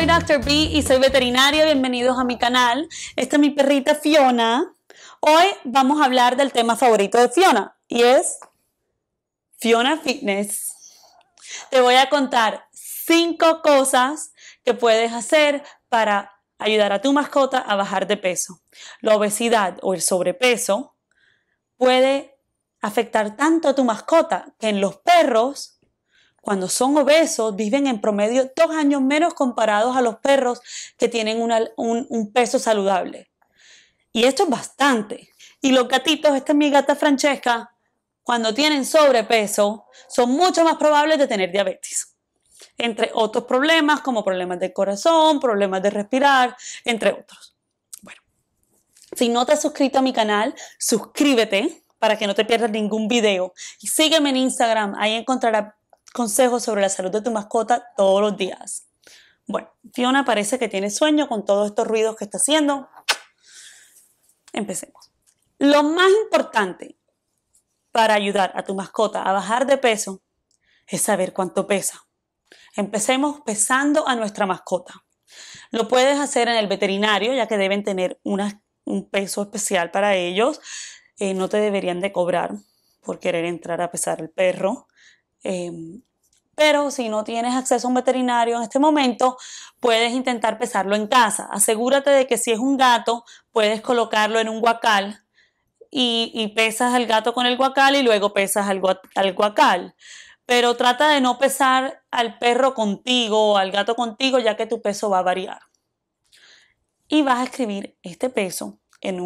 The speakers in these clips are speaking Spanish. soy Dr. B y soy veterinaria. Bienvenidos a mi canal. Esta es mi perrita Fiona. Hoy vamos a hablar del tema favorito de Fiona y es Fiona Fitness. Te voy a contar 5 cosas que puedes hacer para ayudar a tu mascota a bajar de peso. La obesidad o el sobrepeso puede afectar tanto a tu mascota que en los perros, cuando son obesos, viven en promedio 2 años menos comparados a los perros que tienen un peso saludable. Y esto es bastante. Y los gatitos, esta es mi gata Francesca, cuando tienen sobrepeso, son mucho más probables de tener diabetes. Entre otros problemas, como problemas del corazón, problemas de respirar, entre otros. Bueno, si no te has suscrito a mi canal, suscríbete para que no te pierdas ningún video. Y sígueme en Instagram, ahí encontrarás consejos sobre la salud de tu mascota todos los días. Bueno, Fiona parece que tiene sueño con todos estos ruidos que está haciendo. Empecemos. Lo más importante para ayudar a tu mascota a bajar de peso es saber cuánto pesa. Empecemos pesando a nuestra mascota. Lo puedes hacer en el veterinario, ya que deben tener un peso especial para ellos. No te deberían de cobrar por querer entrar a pesar el perro. Pero si no tienes acceso a un veterinario en este momento, puedes intentar pesarlo en casa. Asegúrate de que si es un gato, puedes colocarlo en un guacal y pesas al gato con el guacal y luego pesas al guacal. Pero trata de no pesar al perro contigo o al gato contigo, ya que tu peso va a variar. Y vas a escribir este peso en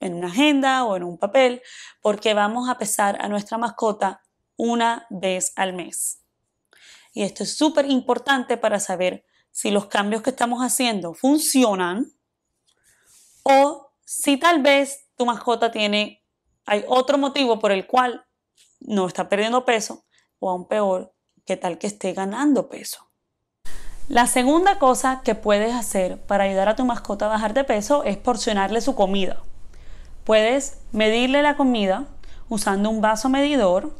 una agenda o en un papel, porque vamos a pesar a nuestra mascota una vez al mes. Y esto es súper importante para saber si los cambios que estamos haciendo funcionan o si tal vez tu mascota hay otro motivo por el cual no está perdiendo peso o aún peor, que tal que esté ganando peso. La segunda cosa que puedes hacer para ayudar a tu mascota a bajar de peso es porcionarle su comida. Puedes medirle la comida usando un vaso medidor.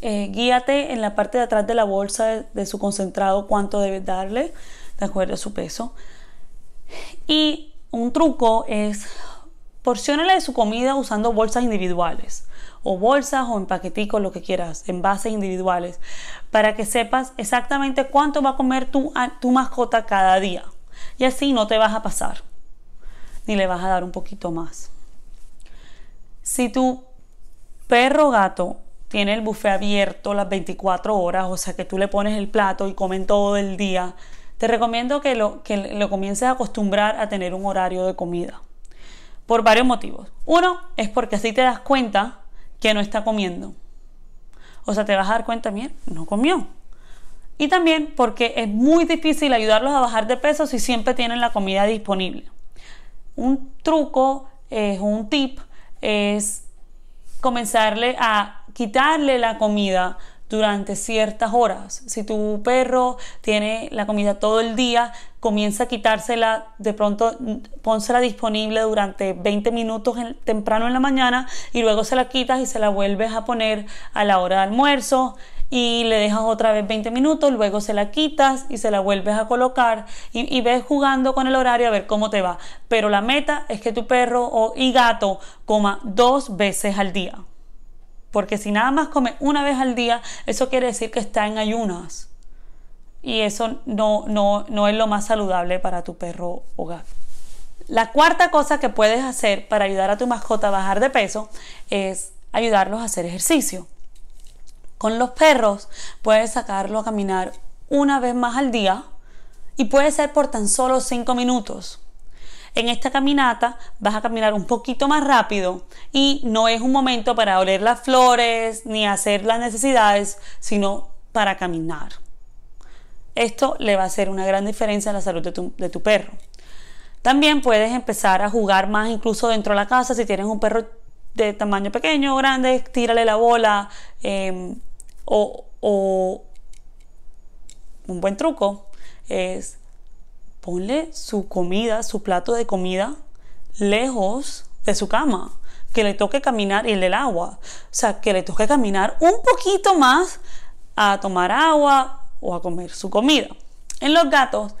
Guíate en la parte de atrás de la bolsa de su concentrado cuánto debes darle de acuerdo a su peso. Y un truco es porciónale su comida usando bolsas individuales o bolsas o en paqueticos, lo que quieras, envases individuales, para que sepas exactamente cuánto va a comer tu mascota cada día, y así no te vas a pasar ni le vas a dar un poquito más. Si tu perro o gato tiene el buffet abierto las 24 horas, o sea que tú le pones el plato y comen todo el día, te recomiendo que lo comiences a acostumbrar a tener un horario de comida. Por varios motivos. Uno, es porque así te das cuenta que no está comiendo. O sea, te vas a dar cuenta, bien, no comió. Y también porque es muy difícil ayudarlos a bajar de peso si siempre tienen la comida disponible. Un truco, un tip, es comenzarle a quitarle la comida durante ciertas horas. Si tu perro tiene la comida todo el día, comienza a quitársela, de pronto pónsela disponible durante 20 minutos temprano en la mañana y luego se la quitas y se la vuelves a poner a la hora de almuerzo y le dejas otra vez 20 minutos, luego se la quitas y se la vuelves a colocar y ves jugando con el horario a ver cómo te va. Pero la meta es que tu perro y gato coma 2 veces al día. Porque si nada más come una vez al día, eso quiere decir que está en ayunas. Y eso no es lo más saludable para tu perro o gato. La cuarta cosa que puedes hacer para ayudar a tu mascota a bajar de peso es ayudarlos a hacer ejercicio. Con los perros puedes sacarlo a caminar una vez más al día y puede ser por tan solo 5 minutos. En esta caminata vas a caminar un poquito más rápido y no es un momento para oler las flores ni hacer las necesidades, sino para caminar. Esto le va a hacer una gran diferencia en la salud de tu perro. También puedes empezar a jugar más incluso dentro de la casa. Si tienes un perro de tamaño pequeño o grande, tírale la bola. O un buen truco es ponle su comida, su plato de comida, lejos de su cama. Que le toque caminar, y el del agua. O sea, que le toque caminar un poquito más a tomar agua o a comer su comida. En los gatos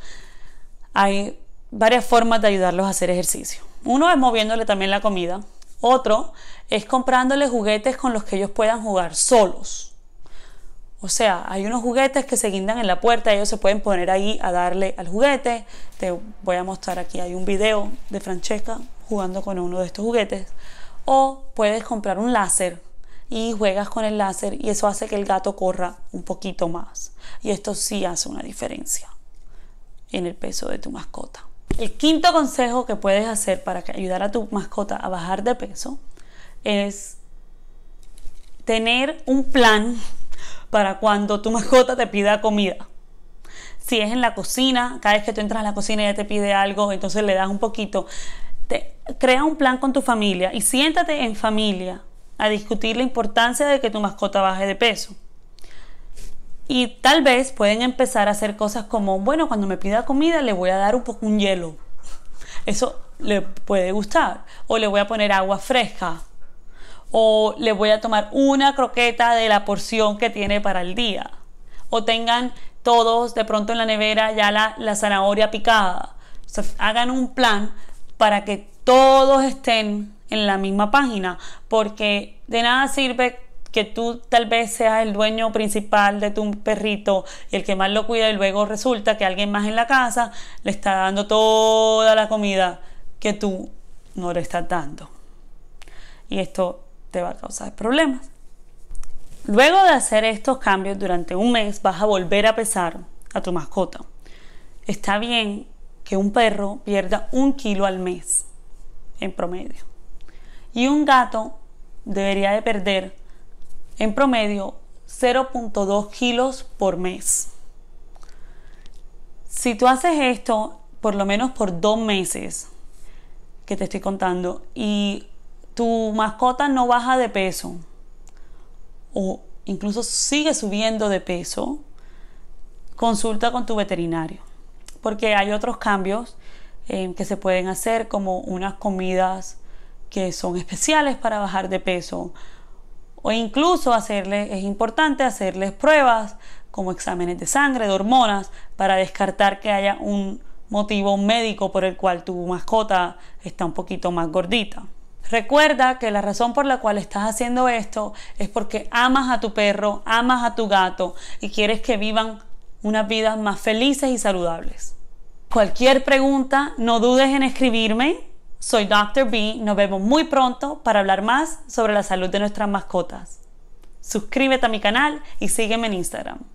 hay varias formas de ayudarlos a hacer ejercicio. Uno es moviéndole también la comida. Otro es comprándoles juguetes con los que ellos puedan jugar solos. O sea, hay unos juguetes que se guindan en la puerta, ellos se pueden poner ahí a darle al juguete. Te voy a mostrar aquí, hay un video de Francesca jugando con uno de estos juguetes. O puedes comprar un láser y juegas con el láser y eso hace que el gato corra un poquito más. Y esto sí hace una diferencia en el peso de tu mascota. El quinto consejo que puedes hacer para ayudar a tu mascota a bajar de peso es tener un plan para cuando tu mascota te pida comida. Si es en la cocina, cada vez que tú entras a la cocina ella te pide algo, entonces le das un poquito. Crea un plan con tu familia y siéntate en familia a discutir la importancia de que tu mascota baje de peso. Y tal vez pueden empezar a hacer cosas como, bueno, cuando me pida comida le voy a dar un poco un hielo. Eso le puede gustar. O le voy a poner agua fresca. O le voy a tomar una croqueta de la porción que tiene para el día. O tengan todos de pronto en la nevera ya la zanahoria picada. O sea, hagan un plan para que todos estén en la misma página. Porque de nada sirve que tú tal vez seas el dueño principal de tu perrito y el que más lo cuida, y luego resulta que alguien más en la casa le está dando toda la comida que tú no le estás dando. Y esto te va a causar problemas. Luego de hacer estos cambios durante un mes, vas a volver a pesar a tu mascota. Está bien que un perro pierda 1 kilo al mes en promedio. Y un gato debería de perder en promedio 0.2 kilos por mes. Si tú haces esto por lo menos por 2 meses que te estoy contando y tu mascota no baja de peso o incluso sigue subiendo de peso, consulta con tu veterinario, porque hay otros cambios que se pueden hacer, como unas comidas que son especiales para bajar de peso. O incluso es importante hacerles pruebas como exámenes de sangre, de hormonas, para descartar que haya un motivo médico por el cual tu mascota está un poquito más gordita. Recuerda que la razón por la cual estás haciendo esto es porque amas a tu perro, amas a tu gato y quieres que vivan unas vidas más felices y saludables. Cualquier pregunta, no dudes en escribirme. Soy Dr. B, nos vemos muy pronto para hablar más sobre la salud de nuestras mascotas. Suscríbete a mi canal y sígueme en Instagram.